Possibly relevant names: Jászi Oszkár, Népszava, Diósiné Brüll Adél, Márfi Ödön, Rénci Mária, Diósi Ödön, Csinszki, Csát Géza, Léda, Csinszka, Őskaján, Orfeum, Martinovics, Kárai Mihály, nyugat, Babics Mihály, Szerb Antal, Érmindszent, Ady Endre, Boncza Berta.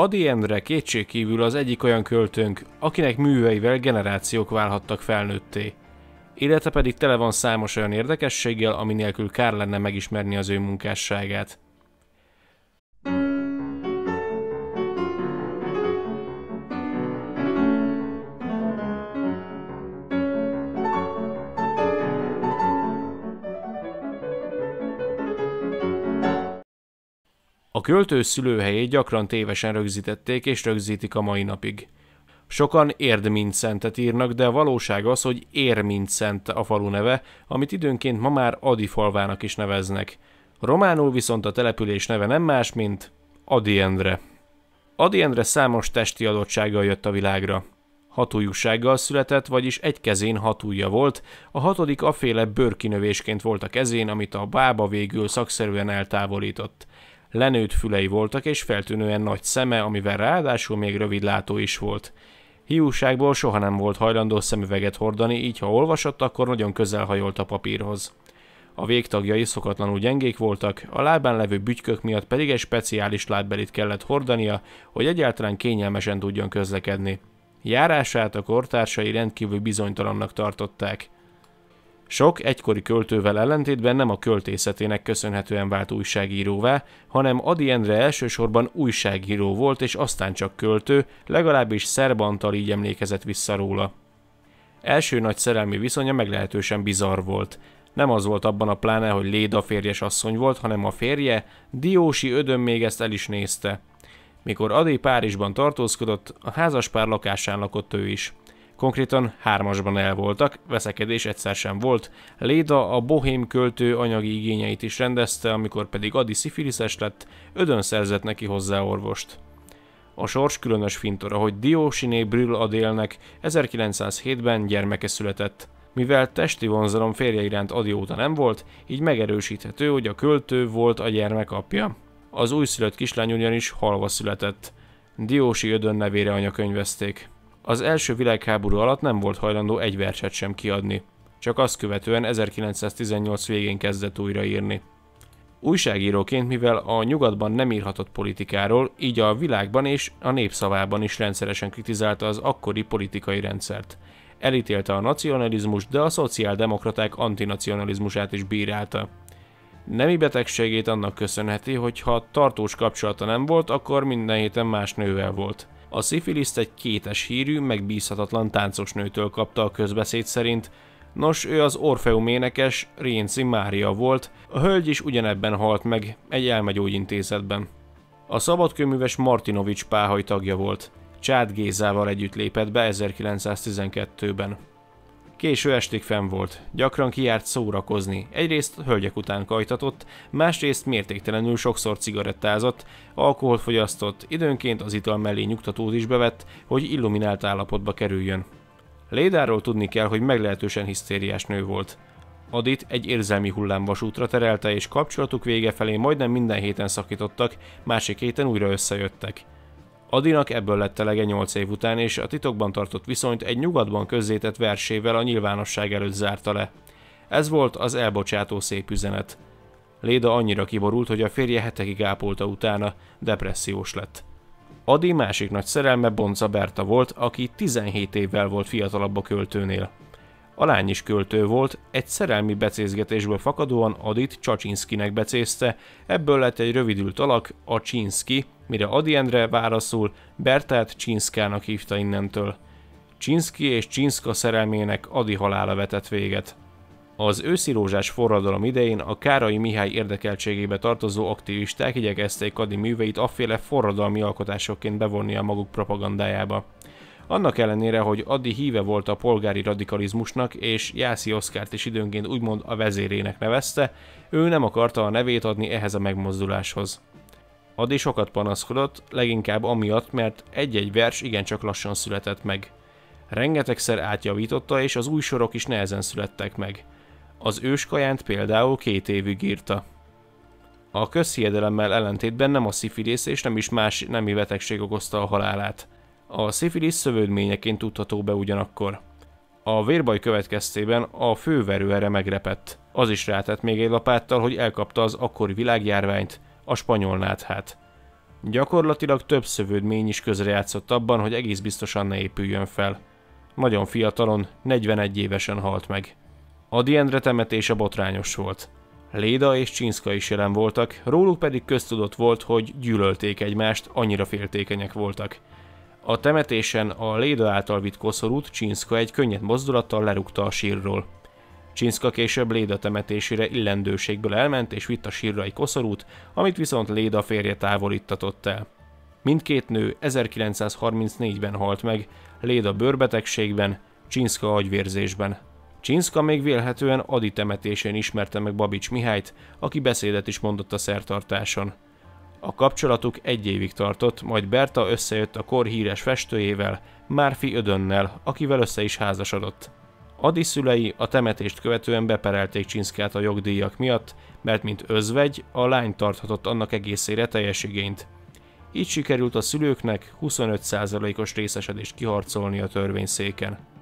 Ady Endre kétségkívül az egyik olyan költőnk, akinek műveivel generációk válhattak felnőtté. Élete pedig tele van számos olyan érdekességgel, ami nélkül kár lenne megismerni az ő munkásságát. A költő szülőhelyét gyakran tévesen rögzítették és rögzítik a mai napig. Sokan Érdmindszentet írnak, de a valóság az, hogy Érmindszent a falu neve, amit időnként ma már Ady falvának is neveznek. Románul viszont a település neve nem más, mint Ady Endre. Ady Endre számos testi adottsággal jött a világra. Hatújúsággal született, vagyis egy kezén hat ujja volt, a hatodik aféle bőrkinövésként volt a kezén, amit a bába végül szakszerűen eltávolított. Lenőtt fülei voltak és feltűnően nagy szeme, amivel ráadásul még rövidlátó is volt. Hiúságból soha nem volt hajlandó szemüveget hordani, így ha olvasott, akkor nagyon közel hajolt a papírhoz. A végtagjai szokatlanul gyengék voltak, a lábán levő bütykök miatt pedig egy speciális lábbelit kellett hordania, hogy egyáltalán kényelmesen tudjon közlekedni. Járását a kortársai rendkívül bizonytalannak tartották. Sok egykori költővel ellentétben nem a költészetének köszönhetően vált újságíróvá, hanem Ady Endre elsősorban újságíró volt és aztán csak költő, legalábbis Szerb Antal így emlékezett vissza róla. Első nagy szerelmi viszonya meglehetősen bizarr volt. Nem az volt abban a pláne, hogy Léda férjes asszony volt, hanem a férje, Diósi Ödön még ezt el is nézte. Mikor Ady Párizsban tartózkodott, a házaspár lakásán lakott ő is. Konkrétan hármasban el voltak, veszekedés egyszer sem volt. Léda a bohém költő anyagi igényeit is rendezte, amikor pedig Ady szifiliszes lett, Ödön szerzett neki hozzá orvost. A sors különös fintora, hogy Diósiné Brüll Adélnek 1907-ben gyermeke született. Mivel testi vonzalom férje iránt Ady óta nem volt, így megerősíthető, hogy a költő volt a gyermek apja. Az újszülött kislány ugyanis halva született. Diósi Ödön nevére anyakönyvezték. Az első világháború alatt nem volt hajlandó egy verset sem kiadni, csak azt követően 1918 végén kezdett újraírni. Újságíróként, mivel a nyugatban nem írhatott politikáról, így a világban és a népszavában is rendszeresen kritizálta az akkori politikai rendszert. Elítélte a nacionalizmust, de a szociáldemokraták antinacionalizmusát is bírálta. Nemi betegségét annak köszönheti, hogy ha tartós kapcsolata nem volt, akkor minden héten más nővel volt. A szifiliszt egy kétes hírű, megbízhatatlan táncosnőtől kapta a közbeszéd szerint. Nos, ő az Orfeum énekes, Rénci Mária volt, a hölgy is ugyanebben halt meg, egy elmegyógyintézetben. A szabadkőműves Martinovics páholy tagja volt. Csát Gézával együtt lépett be 1912-ben. Késő estig fenn volt, gyakran kijárt szórakozni, egyrészt hölgyek után kajtatott, másrészt mértéktelenül sokszor cigarettázott, alkoholt fogyasztott, időnként az ital mellé nyugtatót is bevett, hogy illuminált állapotba kerüljön. Lédáról tudni kell, hogy meglehetősen hisztériás nő volt. Adyt egy érzelmi hullámvasútra terelte, és kapcsolatuk vége felé majdnem minden héten szakítottak, másik héten újra összejöttek. Adynak ebből lett telege 8 év után, és a titokban tartott viszonyt egy nyugatban közzétett versével a nyilvánosság előtt zárta le. Ez volt az elbocsátó szép üzenet. Léda annyira kiborult, hogy a férje hetekig ápolta utána, depressziós lett. Ady másik nagy szerelme Boncza Berta volt, aki 17 évvel volt fiatalabb a költőnél. A lány is költő volt, egy szerelmi becézgetésből fakadóan Adyt Csacsinszkinek becézte, ebből lett egy rövidült alak, a Csinszki, mire Ady Endre válaszul, Bertát Csinszkának hívta innentől. Csinszki és Csinszka szerelmének Ady halála vetett véget. Az őszirózsás forradalom idején a Kárai Mihály érdekeltségébe tartozó aktivisták igyekezték Ady műveit afféle forradalmi alkotásokként bevonni a maguk propagandájába. Annak ellenére, hogy Ady híve volt a polgári radikalizmusnak, és Jászi Oszkárt is időnként úgymond a vezérének nevezte, ő nem akarta a nevét adni ehhez a megmozduláshoz. Ady sokat panaszkodott, leginkább amiatt, mert egy-egy vers igencsak lassan született meg. Rengetegszer átjavította, és az új sorok is nehezen születtek meg. Az Őskajánt például 2 évig írta. A közhiedelemmel ellentétben nem a szifilisz és nem is más nemi betegség okozta a halálát. A szifilisz szövődményeként tudható be ugyanakkor. A vérbaj következtében a főverőere megrepett. Az is rátett még egy lapáttal, hogy elkapta az akkori világjárványt, a spanyol náthát. Gyakorlatilag több szövődmény is közrejátszott abban, hogy egész biztosan ne épüljön fel. Nagyon fiatalon, 41 évesen halt meg. Ady Endre temetése botrányos volt. Léda és Csinszka is jelen voltak, róluk pedig köztudott volt, hogy gyűlölték egymást, annyira féltékenyek voltak. A temetésen a Léda által vitt koszorút Csinszka egy könnyed mozdulattal lerúgta a sírról. Csinszka később Léda temetésére illendőségből elment és vitt a sírra egy koszorút, amit viszont Léda férje távolítatott el. Mindkét nő 1934-ben halt meg, Léda bőrbetegségben, Csinszka agyvérzésben. Csinszka még vélhetően Ady temetésén ismerte meg Babics Mihályt, aki beszédet is mondott a szertartáson. A kapcsolatuk egy évig tartott, majd Berta összejött a kor híres festőjével, Márfi Ödönnel, akivel össze is házasodott. Ady szülei a temetést követően beperelték Csinszkát a jogdíjak miatt, mert mint özvegy a lány tarthatott annak egészére teljes igényt. Így sikerült a szülőknek 25%-os részesedést kiharcolni a törvényszéken.